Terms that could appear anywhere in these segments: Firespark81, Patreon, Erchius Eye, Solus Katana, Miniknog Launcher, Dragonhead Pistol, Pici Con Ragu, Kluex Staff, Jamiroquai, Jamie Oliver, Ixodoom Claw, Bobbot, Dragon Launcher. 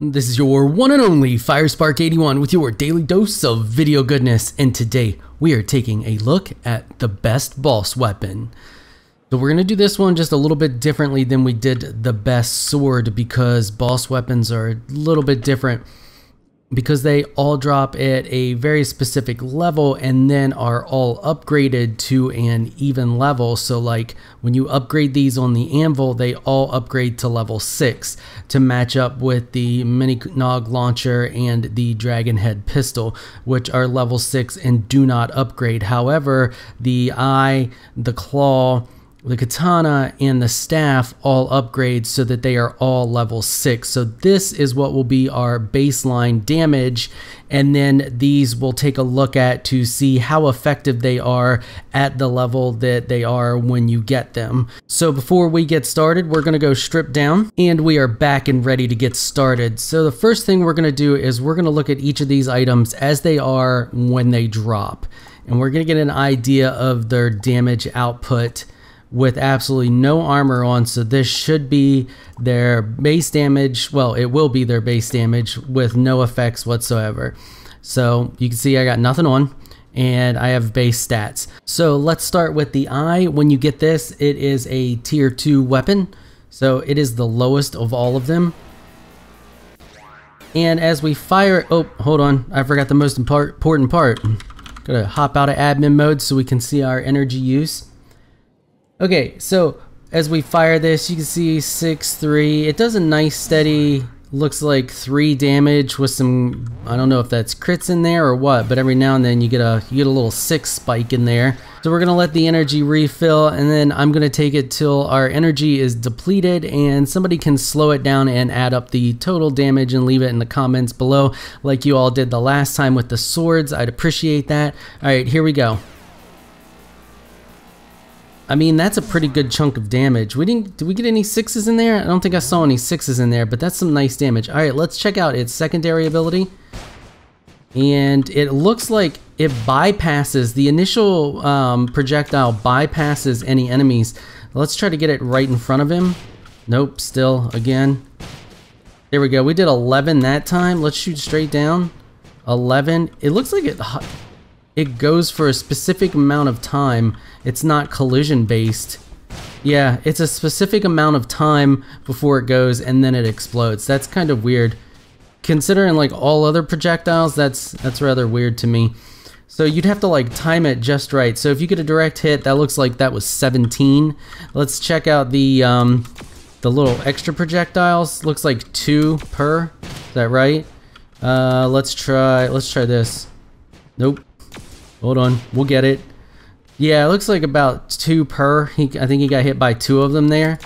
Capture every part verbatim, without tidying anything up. This is your one and only Firespark eighty-one with your daily dose of video goodness, and today we are taking a look at the best boss weapon. So we're going to do this one just a little bit differently than we did the best sword, because boss weapons are a little bit different because they all drop at a very specific level and then are all upgraded to an even level. So like when you upgrade these on the anvil, they all upgrade to level six to match up with the Miniknog Launcher and the Dragonhead Pistol, which are level six and do not upgrade. However, the eye, the claw, the katana, and the staff all upgrade so that they are all level six. So this is what will be our baseline damage, and then these we'll take a look at to see how effective they are at the level that they are when you get them. So before we get started, we're gonna go strip down, and we are back and ready to get started. So the first thing we're gonna do is we're gonna look at each of these items as they are when they drop, and we're gonna get an idea of their damage output with absolutely no armor on. So this should be their base damage. Well, it will be their base damage with no effects whatsoever. So you can see I got nothing on and I have base stats. So let's start with the eye. When you get this, it is a tier two weapon. So it is the lowest of all of them. And as we fire, oh, hold on. I forgot the most important part. Gotta hop out of admin mode so we can see our energy use. Okay, so as we fire this, you can see six, three. It does a nice steady, looks like three damage with some, I don't know if that's crits in there or what, but every now and then you get a you get a little six spike in there. So we're gonna let the energy refill, and then I'm gonna take it till our energy is depleted, and somebody can slow it down and add up the total damage and leave it in the comments below like you all did the last time with the swords. I'd appreciate that. All right, here we go. I mean, that's a pretty good chunk of damage. We didn't, did we get any sixes in there? I don't think I saw any sixes in there, but that's some nice damage. All right, let's check out its secondary ability. And it looks like it bypasses, the initial um, projectile bypasses any enemies. Let's try to get it right in front of him. Nope, still, again. There we go, we did eleven that time. Let's shoot straight down. eleven, it looks like it... It goes for a specific amount of time. It's not collision based. Yeah, it's a specific amount of time before it goes and then it explodes. That's kind of weird. Considering like all other projectiles, that's that's rather weird to me. So you'd have to like time it just right. So if you get a direct hit, that looks like that was seventeen. Let's check out the um, the little extra projectiles. Looks like two per, is that right? Uh, let's try, let's try this. Nope. Hold on, we'll get it. Yeah, it looks like about two per. He, I think he got hit by two of them there.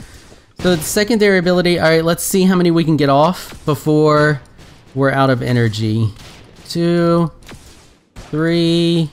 So the secondary ability, all right, let's see how many we can get off before we're out of energy. Two, three,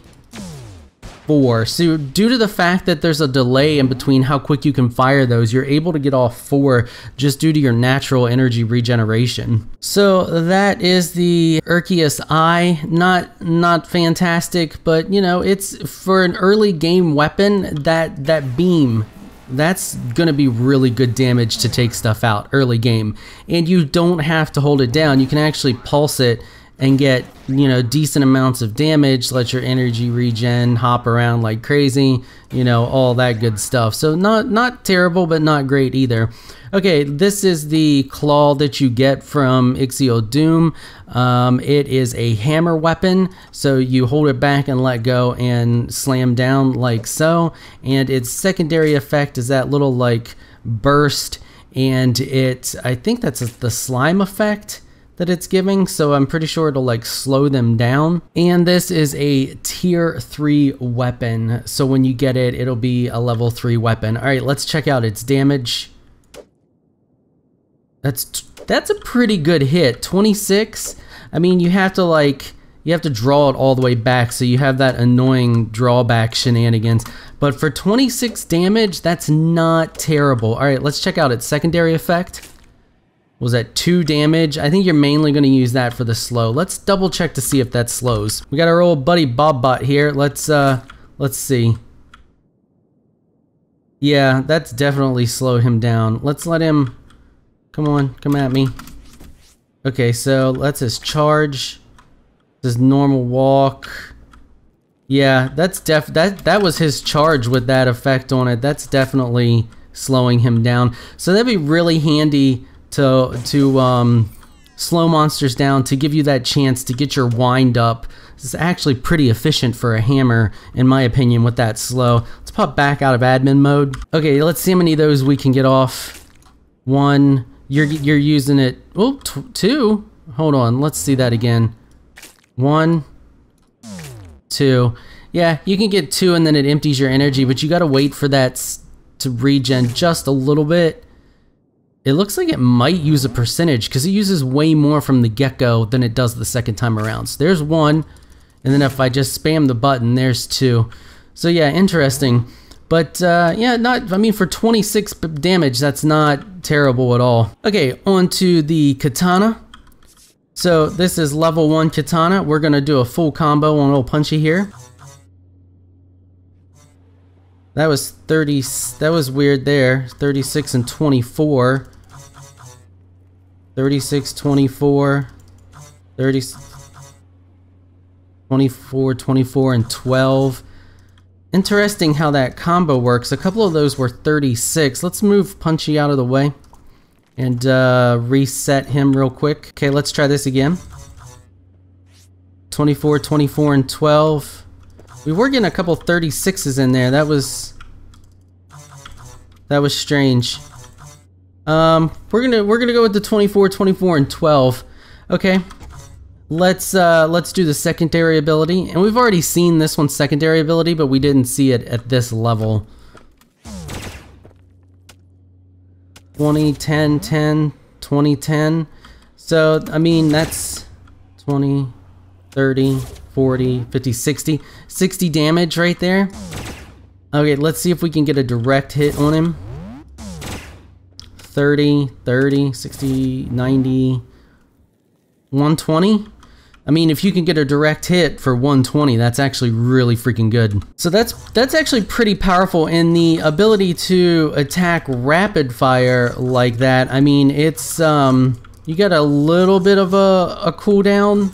four. So due to the fact that there's a delay in between how quick you can fire those, you're able to get off four just due to your natural energy regeneration. So that is the Erchius Eye. Not not fantastic, but you know, it's for an early game weapon, that that beam, that's gonna be really good damage to take stuff out early game. And you don't have to hold it down. You can actually pulse it and get, you know, decent amounts of damage, let your energy regen, hop around like crazy, you know, all that good stuff. So not not terrible, but not great either. Okay, this is the claw that you get from Ixodoom. Um, it is a hammer weapon, so you hold it back and let go and slam down like so. And its secondary effect is that little like burst, and it, I think that's the slime effect that it's giving, so I'm pretty sure it'll like slow them down. And this is a tier three weapon, so when you get it, it'll be a level three weapon. All right, let's check out its damage. That's that's a pretty good hit, twenty-six. I mean, you have to like you have to draw it all the way back, so you have that annoying drawback shenanigans. But for twenty-six damage, that's not terrible. All right, let's check out its secondary effect. Was that two damage? I think you're mainly going to use that for the slow. Let's double check to see if that slows. We got our old buddy Bobbot here. Let's uh, let's see. Yeah, that's definitely slowed him down. Let's let him. Come on, come at me. Okay, so that's his charge. His normal walk. Yeah, that's def that that was his charge with that effect on it. That's definitely slowing him down. So that'd be really handy to to um slow monsters down, to give you that chance to get your wind up. This is actually pretty efficient for a hammer, in my opinion, with that slow. Let's pop back out of admin mode. Okay, let's see how many of those we can get off. One. You're you're using it. Oh, two. Hold on. Let's see that again. One. Two. Yeah, you can get two and then it empties your energy, but you gotta wait for that to regen just a little bit. It looks like it might use a percentage because it uses way more from the get-go than it does the second time around. So there's one, and then if I just spam the button, there's two. So yeah, interesting. But uh, yeah, not. I mean, for twenty-six damage, that's not terrible at all. Okay, on to the katana. So this is level one katana. We're gonna do a full combo on old Punchy here. That was thirty. That was weird there. thirty-six and twenty-four. thirty-six, twenty-four, thirty, twenty-four, twenty-four, and twelve. Interesting how that combo works. A couple of those were thirty-six. Let's move Punchy out of the way and uh, reset him real quick. Okay, let's try this again. twenty-four, twenty-four, and twelve. We were getting a couple thirty-sixes in there. That was that was strange. Um, we're gonna we're gonna go with the twenty-four, twenty-four, and twelve. Okay, let's uh, let's do the secondary ability. And we've already seen this one's secondary ability, but we didn't see it at this level. twenty, ten, ten, twenty, ten. So I mean that's twenty, thirty. forty, fifty, sixty. sixty damage right there. Okay, let's see if we can get a direct hit on him. thirty, thirty, sixty, ninety, one twenty. I mean, if you can get a direct hit for one twenty, that's actually really freaking good. So that's that's actually pretty powerful, in the ability to attack rapid fire like that. I mean, it's um you got a little bit of a, a cooldown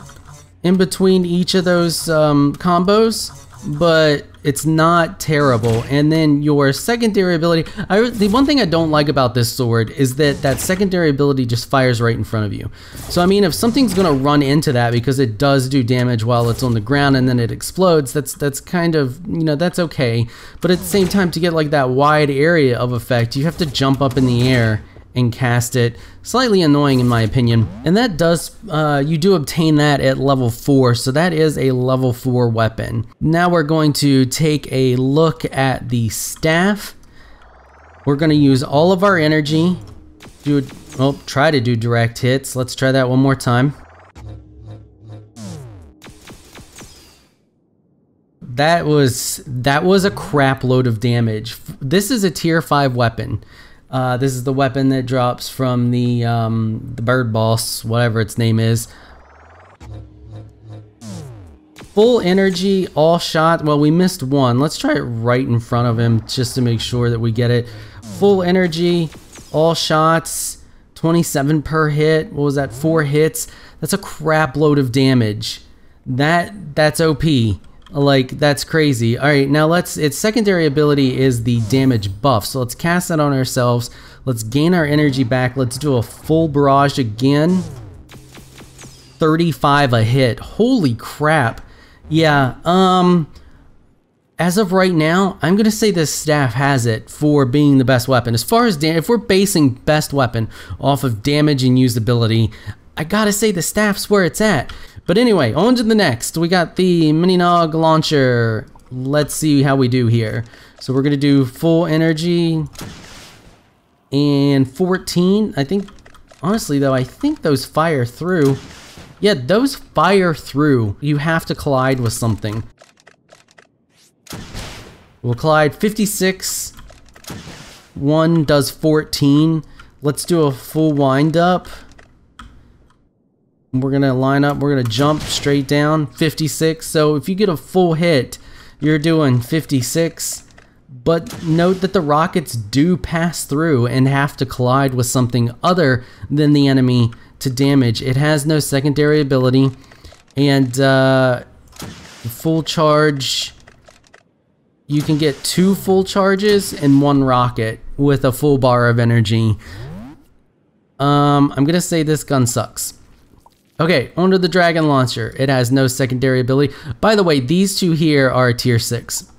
in between each of those um, combos, but it's not terrible. And then your secondary ability, I, the one thing I don't like about this sword is that that secondary ability just fires right in front of you. So I mean, if something's gonna run into that, because it does do damage while it's on the ground and then it explodes, that's that's kind of, you know, that's okay. But at the same time, to get like that wide area of effect, you have to jump up in the air and cast it. Slightly annoying, in my opinion. And that does, uh, you do obtain that at level four, so that is a level four weapon. Now we're going to take a look at the staff. We're gonna use all of our energy, do, oh, try to do direct hits. Let's try that one more time. That was, that was a crap load of damage. This is a tier five weapon. Uh, this is the weapon that drops from the, um, the bird boss, whatever its name is. Full energy, all shot. Well, we missed one. Let's try it right in front of him just to make sure that we get it. Full energy, all shots, twenty-seven per hit. What was that? Four hits. That's a crap load of damage. That, that's O P. Like, that's crazy. All right, now let's, its secondary ability is the damage buff. So let's cast that on ourselves. Let's gain our energy back. Let's do a full barrage again. thirty-five a hit. Holy crap. Yeah, um, as of right now, I'm gonna say this staff has it for being the best weapon. As far as, da if we're basing best weapon off of damage and usability, I gotta say the staff's where it's at. But anyway, on to the next. We got the Miniknog Launcher. Let's see how we do here. So we're gonna do full energy and fourteen. I think, honestly though, I think those fire through. Yeah, those fire through. You have to collide with something. We'll collide fifty-six. One does fourteen. Let's do a full wind up. We're gonna line up, we're gonna jump straight down, fifty-six. So if you get a full hit, you're doing fifty-six. But note that the rockets do pass through and have to collide with something other than the enemy to damage. It has no secondary ability, and uh, full charge, you can get two full charges and one rocket with a full bar of energy. Um, I'm gonna say this gun sucks. Okay, onto the Dragon Launcher. It has no secondary ability. By the way, these two here are a tier six.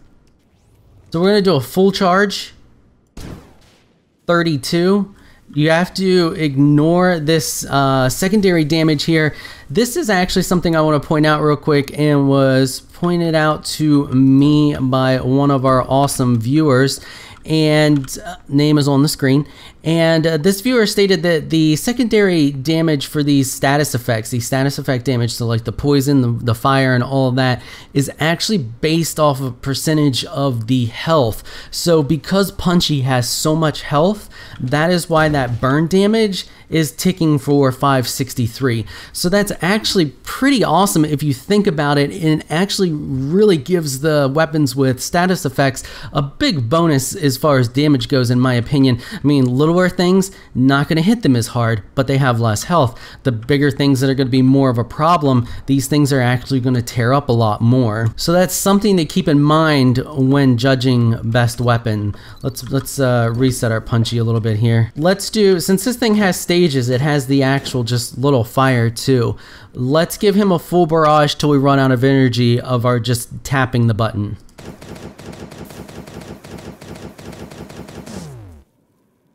So we're gonna do a full charge, thirty-two. You have to ignore this uh, secondary damage here. This is actually something I want to point out real quick, and was pointed out to me by one of our awesome viewers, and uh, name is on the screen. And uh, this viewer stated that the secondary damage for these status effects, the status effect damage, so like the poison, the, the fire, and all of that, is actually based off of a percentage of the health. So because Punchy has so much health, that is why that burn damage is ticking for five sixty-three. So that's actually pretty awesome if you think about it, and it actually really gives the weapons with status effects a big bonus as far as damage goes, in my opinion. I mean, little things, not going to hit them as hard, but they have less health. The bigger things that are going to be more of a problem, these things are actually going to tear up a lot more. So that's something to keep in mind when judging best weapon. Let's let's uh, reset our Punchy a little bit here. Let's do, since this thing has stages, it has the actual just little fire too. Let's give him a full barrage till we run out of energy of our just tapping the button.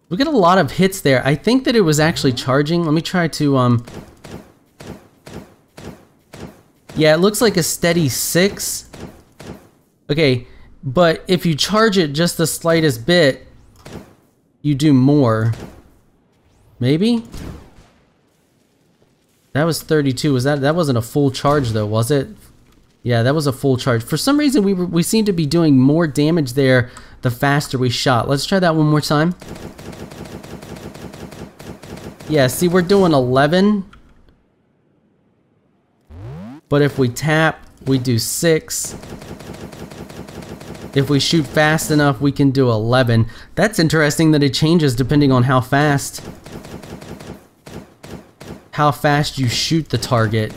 We get a lot of hits there. I think that it was actually charging. Let me try to, um... yeah, it looks like a steady six. Okay, but if you charge it just the slightest bit, you do more. Maybe? That was thirty-two. Was that, that wasn't a full charge though, was it? Yeah, that was a full charge. For some reason, we, were, we seem to be doing more damage there the faster we shot. Let's try that one more time. Yeah, see, we're doing eleven. But if we tap, we do six. If we shoot fast enough, we can do eleven. That's interesting that it changes depending on how fast. How fast you shoot the target.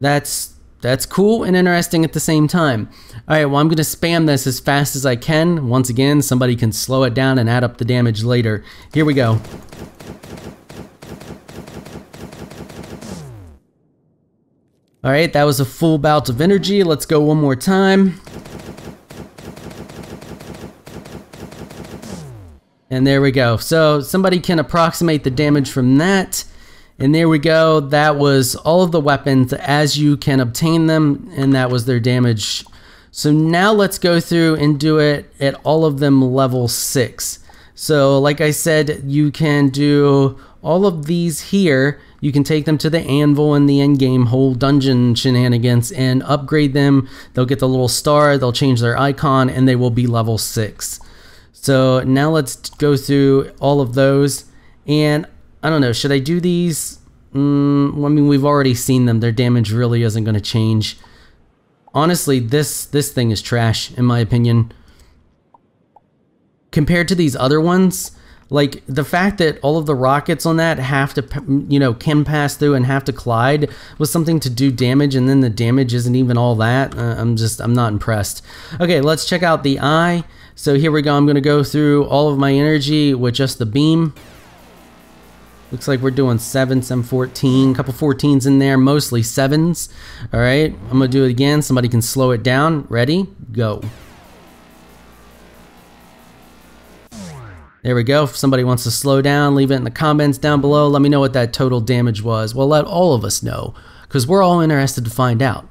That's... That's cool and interesting at the same time. Alright, well I'm going to spam this as fast as I can. Once again, somebody can slow it down and add up the damage later. Here we go. Alright, that was a full bout of energy. Let's go one more time. And there we go. So somebody can approximate the damage from that. And there we go, that was all of the weapons as you can obtain them, and that was their damage. So now let's go through and do it at all of them level six. So like I said, you can do all of these here. You can take them to the anvil and the end game whole dungeon shenanigans and upgrade them. They'll get the little star, they'll change their icon, and they will be level six. So now let's go through all of those, and I don't know, should I do these? Mm, I mean, we've already seen them. Their damage really isn't going to change. Honestly, this, this thing is trash, in my opinion. Compared to these other ones, like, the fact that all of the rockets on that have to, you know, can pass through and have to collide with something to do damage, and then the damage isn't even all that. Uh, I'm just, I'm not impressed. Okay, let's check out the eye. So here we go. I'm going to go through all of my energy with just the beam. Looks like we're doing sevens, some fourteen, couple fourteens in there, mostly sevens. All right, I'm gonna do it again. Somebody can slow it down. Ready, go. There we go. If somebody wants to slow down, leave it in the comments down below. Let me know what that total damage was. Well, let all of us know, because we're all interested to find out.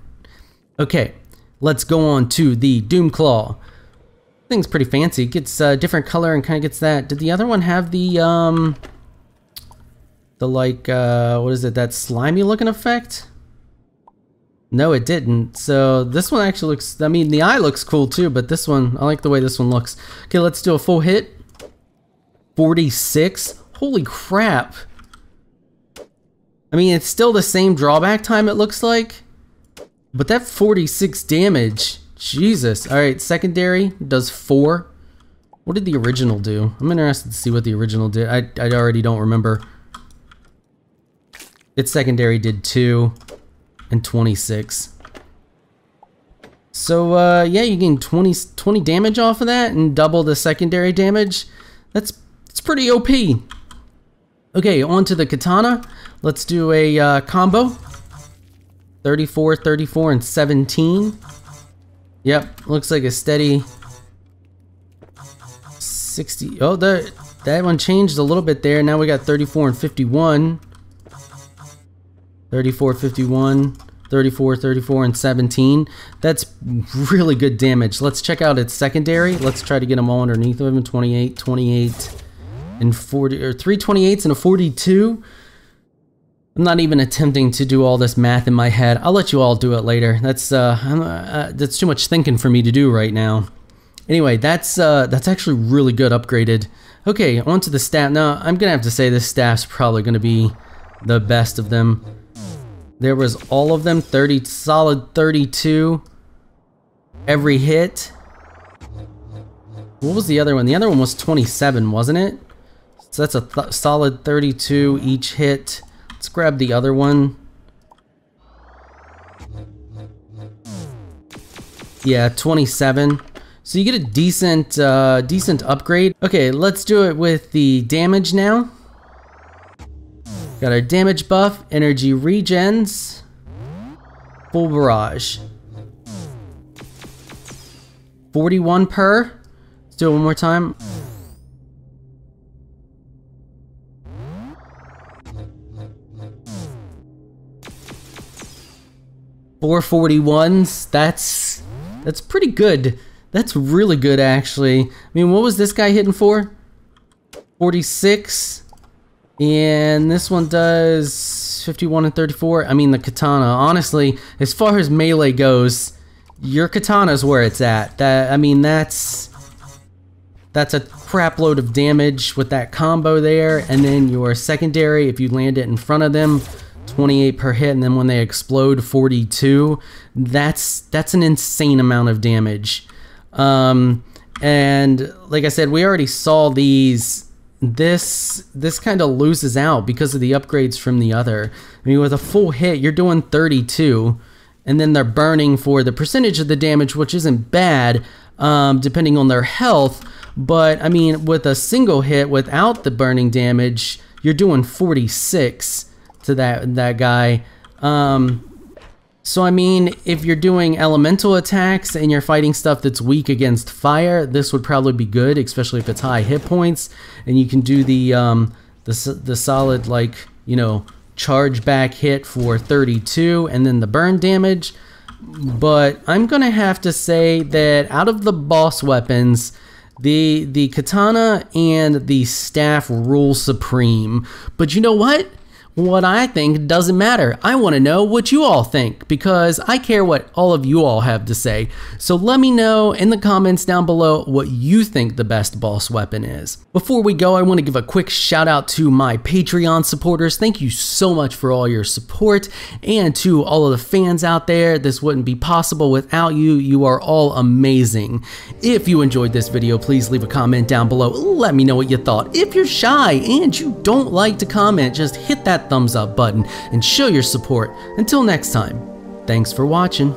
Okay, let's go on to the Doom Claw. Thing's pretty fancy. It gets a uh, different color and kind of gets that. Did the other one have the, um... The like, uh, what is it, that slimy looking effect? No, it didn't. So this one actually looks, I mean, the eye looks cool too, but this one, I like the way this one looks. Okay, let's do a full hit. forty-six? Holy crap. I mean, it's still the same drawback time it looks like, but that forty-six damage Jesus. All right, secondary does four. What did the original do? I'm interested to see what the original did. I, I already don't remember. Its secondary did two and twenty-six. So uh, yeah, you gain twenty, twenty damage off of that and double the secondary damage. That's, that's pretty O P. Okay, on to the katana. Let's do a uh, combo. thirty-four, thirty-four, and seventeen. Yep, looks like a steady sixty. Oh, the, that one changed a little bit there. Now we got thirty-four and fifty-one. thirty-four, fifty-one, thirty-four, thirty-four, and seventeen. That's really good damage. Let's check out its secondary. Let's try to get them all underneath of him. twenty-eight, twenty-eight, and forty, or three twenty-eights and a forty-two. I'm not even attempting to do all this math in my head. I'll let you all do it later. That's uh, I'm, uh that's too much thinking for me to do right now. Anyway, that's uh, that's actually really good upgraded. Okay, on to the staff. Now I'm gonna have to say this staff's probably gonna be the best of them. There was all of them, thirty solid thirty-two every hit. What was the other one? The other one was twenty-seven, wasn't it? So that's a th solid thirty-two each hit. Let's grab the other one. Yeah, twenty-seven. So you get a decent, uh, decent upgrade. Okay, let's do it with the damage now. Got our damage buff, energy regens, full barrage. forty-one per. Let's do it one more time. four forty-ones, that's that's pretty good. That's really good, actually. I mean, what was this guy hitting for? forty-six, and this one does fifty-one and thirty-four. I mean, the katana, honestly, as far as melee goes, your katana's where it's at. That, I mean, that's that's a crap load of damage with that combo there, and then your secondary, if you land it in front of them, twenty-eight per hit, and then when they explode, forty-two. That's that's an insane amount of damage. Um, and like I said, we already saw these. This this kind of loses out because of the upgrades from the other. I mean, with a full hit, you're doing thirty-two, and then they're burning for the percentage of the damage, which isn't bad, um, depending on their health. But I mean, with a single hit without the burning damage, you're doing forty-six. To that that guy. Um, so I mean, if you're doing elemental attacks and you're fighting stuff that's weak against fire, this would probably be good, especially if it's high hit points, and you can do the um, the the solid, like, you know, charge back hit for thirty-two and then the burn damage. But I'm gonna have to say that out of the boss weapons, the the katana and the staff rule supreme. But you know what? What I think doesn't matter. I want to know what you all think, because I care what all of you all have to say. So let me know in the comments down below what you think the best boss weapon is. Before we go, I want to give a quick shout out to my Patreon supporters. Thank you so much for all your support, and to all of the fans out there. This wouldn't be possible without you. You are all amazing. If you enjoyed this video, please leave a comment down below. Let me know what you thought. If you're shy and you don't like to comment, just hit that thumbs up button and show your support. Until next time, thanks for watching.